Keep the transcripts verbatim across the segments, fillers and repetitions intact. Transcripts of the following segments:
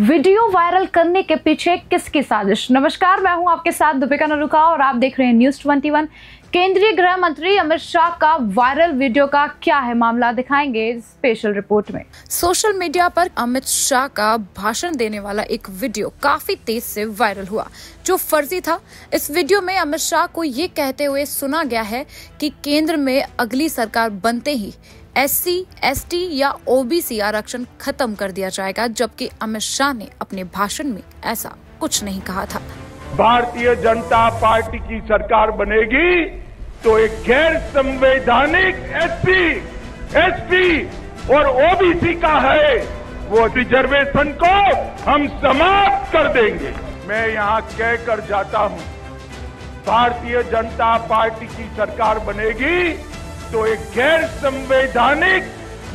Video viral करने के पीछे किसकी साजिश। नमस्कार, मैं हूं आपके साथ दीपिका नरुका और आप देख रहे हैं न्यूज इक्कीस। केंद्रीय गृह मंत्री अमित शाह का वायरल वीडियो का क्या है मामला, दिखाएंगे स्पेशल रिपोर्ट में। सोशल मीडिया पर अमित शाह का भाषण देने वाला एक वीडियो काफी तेज से वायरल हुआ जो फर्जी था। इस वीडियो में अमित शाह को ये कहते हुए सुना गया है कि केंद्र में अगली सरकार बनते ही एससी, एसटी या ओबीसी आरक्षण खत्म कर दिया जाएगा, जबकि अमित शाह ने अपने भाषण में ऐसा कुछ नहीं कहा था। भारतीय जनता पार्टी की सरकार बनेगी तो एक गैर संवैधानिक एससी, एसटी और ओबीसी का है वो रिजर्वेशन को हम समाप्त कर देंगे। मैं यहाँ कह कर जाता हूँ, भारतीय जनता पार्टी की सरकार बनेगी तो एक गैर संवैधानिक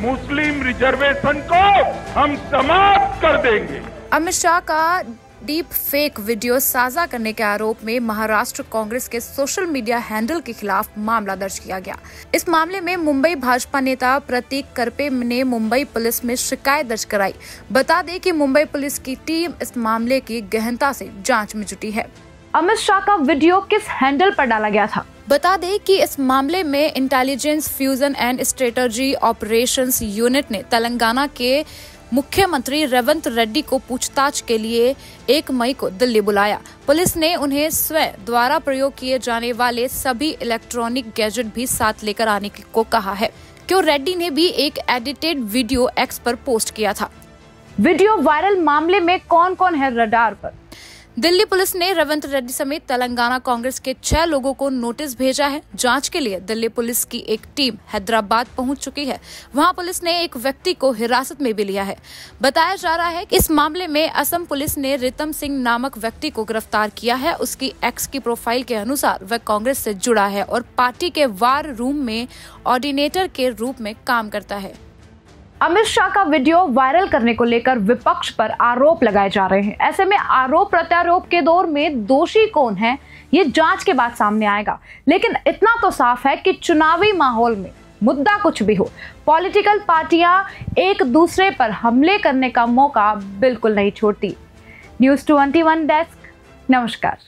मुस्लिम रिजर्वेशन को हम समाप्त कर देंगे। अमित शाह का डीप फेक वीडियो साझा करने के आरोप में महाराष्ट्र कांग्रेस के सोशल मीडिया हैंडल के खिलाफ मामला दर्ज किया गया। इस मामले में मुंबई भाजपा नेता प्रतीक करपे ने मुंबई पुलिस में शिकायत दर्ज कराई। बता दें कि मुंबई पुलिस की टीम इस मामले की गहनता से जांच में जुटी है। अमित शाह का वीडियो किस हैंडल पर डाला गया था? बता दें कि इस मामले में intelligence fusion and strategy operations unit ने तेलंगाना के मुख्यमंत्री रेवंत रेड्डी को पूछताछ के लिए एक मई को दिल्ली बुलाया। पुलिस ने उन्हें स्वयं द्वारा प्रयोग किए जाने वाले सभी इलेक्ट्रॉनिक गैजेट भी साथ लेकर आने को कहा है, क्यों रेड्डी ने भी एक एडिटेड वीडियो एक्स पर पोस्ट किया था। वीडियो वायरल मामले में कौन कौन है रडार पर? दिल्ली पुलिस ने रेवंत रेड्डी समेत तेलंगाना कांग्रेस के छह लोगों को नोटिस भेजा है। जांच के लिए दिल्ली पुलिस की एक टीम हैदराबाद पहुंच चुकी है। वहां पुलिस ने एक व्यक्ति को हिरासत में भी लिया है। बताया जा रहा है कि इस मामले में असम पुलिस ने रितम सिंह नामक व्यक्ति को गिरफ्तार किया है। उसकी एक्स की प्रोफाइल के अनुसार वह कांग्रेस से जुड़ा है और पार्टी के वार रूम में ऑर्डिनेटर के रूप में काम करता है। अमित शाह का वीडियो वायरल करने को लेकर विपक्ष पर आरोप लगाए जा रहे हैं। ऐसे में आरोप प्रत्यारोप के दौर में दोषी कौन है ये जांच के बाद सामने आएगा, लेकिन इतना तो साफ है कि चुनावी माहौल में मुद्दा कुछ भी हो, पॉलिटिकल पार्टियां एक दूसरे पर हमले करने का मौका बिल्कुल नहीं छोड़ती। न्यूज इक्कीस डेस्क, नमस्कार।